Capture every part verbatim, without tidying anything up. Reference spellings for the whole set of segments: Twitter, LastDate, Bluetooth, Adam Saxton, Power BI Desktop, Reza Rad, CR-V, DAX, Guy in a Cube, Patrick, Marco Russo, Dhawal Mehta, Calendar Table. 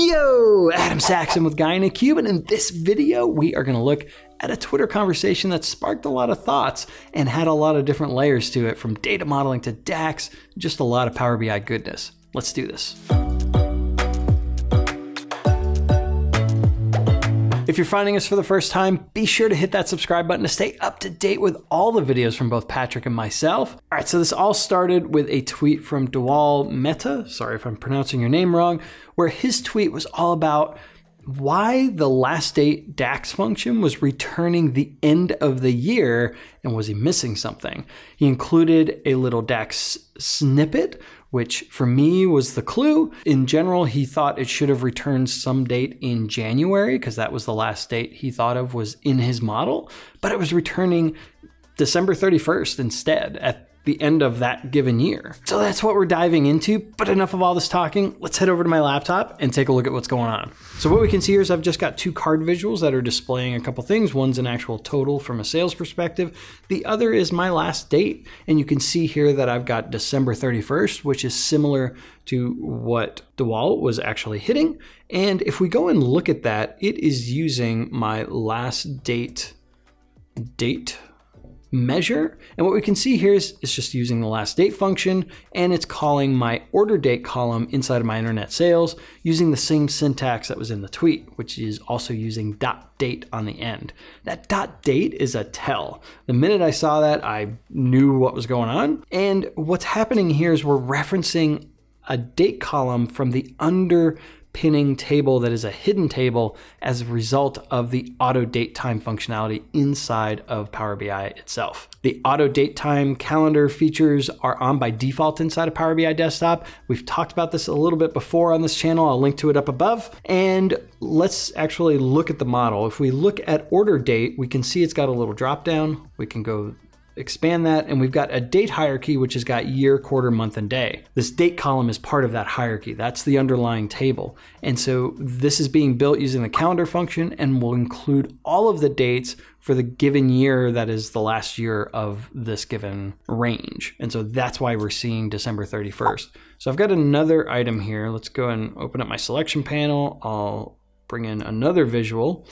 Yo, Adam Saxton with Guy in a Cube, and in this video we are going to look at a Twitter conversation that sparked a lot of thoughts and had a lot of different layers to it, from data modeling to DAX, just a lot of Power B I goodness. Let's do this. If you're finding us for the first time, be sure to hit that subscribe button to stay up to date with all the videos from both Patrick and myself. All right, so this all started with a tweet from Dhawal Mehta, sorry if I'm pronouncing your name wrong, where his tweet was all about why the LastDate DAX function was returning the end of the year, and was he missing something? He included a little DAX snippet, which for me was the clue. In general, he thought it should have returned some date in January, because that was the last date he thought of was in his model, but it was returning December thirty-first instead at the end of that given year. So that's what we're diving into, but enough of all this talking. Let's head over to my laptop and take a look at what's going on. So what we can see here is I've just got two card visuals that are displaying a couple things. One's an actual total from a sales perspective. The other is my last date. And you can see here that I've got December thirty-first, which is similar to what Dhawal was actually hitting. And if we go and look at that, it is using my last date date measure. And what we can see here is it's just using the last date function, and it's calling my order date column inside of my internet sales using the same syntax that was in the tweet, which is also using dot date on the end. That dot date is a tell. The minute I saw that, I knew what was going on. And what's happening here is we're referencing a date column from the underpinning table that is a hidden table as a result of the auto date time functionality inside of Power B I itself. The auto date time calendar features are on by default inside of Power B I Desktop. We've talked about this a little bit before on this channel. I'll link to it up above. And let's actually look at the model. If we look at order date, we can see it's got a little drop down. We can go expand that, and we've got a date hierarchy which has got year, quarter, month, and day. This date column is part of that hierarchy. That's the underlying table. And so this is being built using the calendar function, and will include all of the dates for the given year that is the last year of this given range. And so that's why we're seeing December thirty-first. So I've got another item here. Let's go and open up my selection panel. I'll bring in another visual.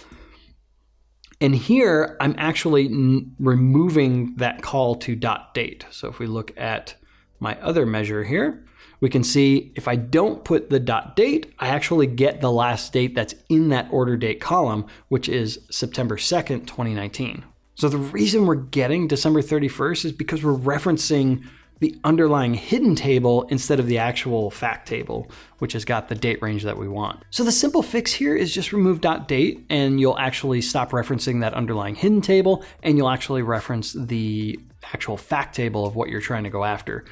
And here I'm actually removing that call to dot date. So if we look at my other measure here, we can see if I don't put the dot date, I actually get the last date that's in that order date column, which is September second, twenty nineteen. So the reason we're getting December thirty-first is because we're referencing the underlying hidden table instead of the actual fact table, which has got the date range that we want. So the simple fix here is just remove dot date, and you'll actually stop referencing that underlying hidden table, and you'll actually reference the actual fact table of what you're trying to go after.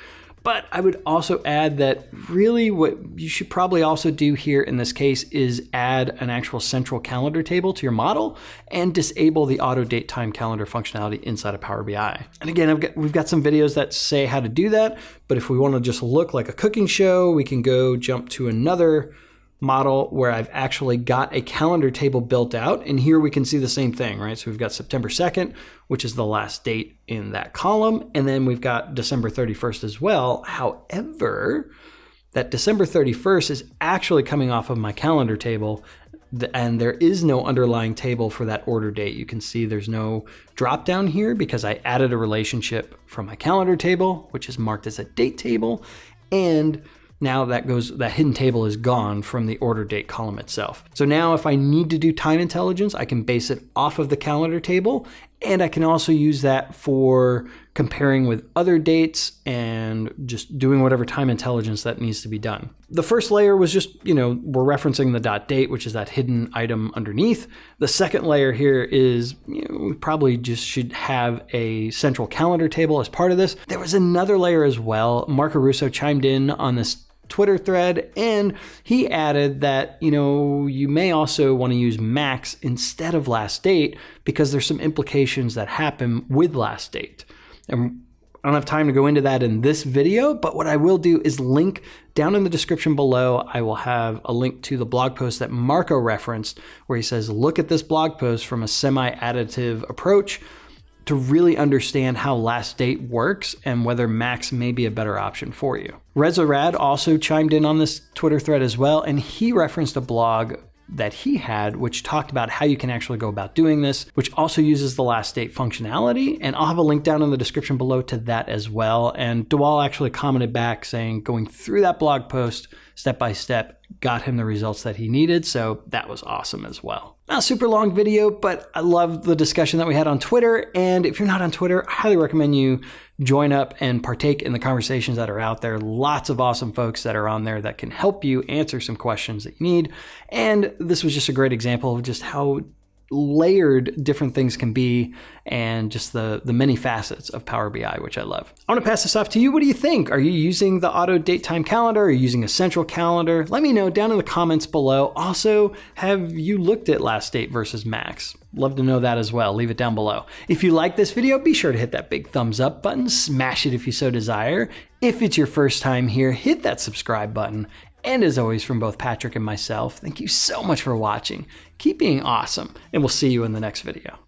But I would also add that really what you should probably also do here in this case is add an actual central calendar table to your model and disable the auto date time calendar functionality inside of Power B I. And again, I've got, we've got some videos that say how to do that, but if we want to just look like a cooking show, we can go jump to another model where I've actually got a calendar table built out. And here we can see the same thing, right? So we've got September second, which is the last date in that column. And then we've got December thirty-first as well. However, that December thirty-first is actually coming off of my calendar table, and there is no underlying table for that order date. You can see there's no drop down here because I added a relationship from my calendar table, which is marked as a date table. And now that goes, that hidden table is gone from the order date column itself. So now if I need to do time intelligence, I can base it off of the calendar table, and I can also use that for comparing with other dates and just doing whatever time intelligence that needs to be done. The first layer was just, you know, we're referencing the dot date, which is that hidden item underneath. The second layer here is, you know, we probably just should have a central calendar table as part of this. There was another layer as well. Marco Russo chimed in on this Twitter thread, and he added that, you know, you may also want to use max instead of last date because there's some implications that happen with last date. And I don't have time to go into that in this video, but what I will do is link down in the description below. I will have a link to the blog post that Marco referenced, where he says, look at this blog post from a semi-additive approach. to really understand how LastDate works and whether Max may be a better option for you. Reza Rad also chimed in on this Twitter thread as well, and he referenced a blog that he had, which talked about how you can actually go about doing this, which also uses the LastDate functionality. And I'll have a link down in the description below to that as well. And Dhawal actually commented back saying going through that blog post step by step got him the results that he needed. So that was awesome as well. Not a super long video, but I love the discussion that we had on Twitter. And if you're not on Twitter, I highly recommend you join up and partake in the conversations that are out there. Lots of awesome folks that are on there that can help you answer some questions that you need. And this was just a great example of just how layered different things can be and just the, the many facets of Power B I, which I love. I want to pass this off to you. What do you think? Are you using the auto date time calendar? Are you using a central calendar? Let me know down in the comments below. Also, have you looked at LastDate versus Max? Love to know that as well. Leave it down below. If you like this video, be sure to hit that big thumbs up button. Smash it if you so desire. If it's your first time here, hit that subscribe button. And as always, from both Patrick and myself, thank you so much for watching. Keep being awesome, and we'll see you in the next video.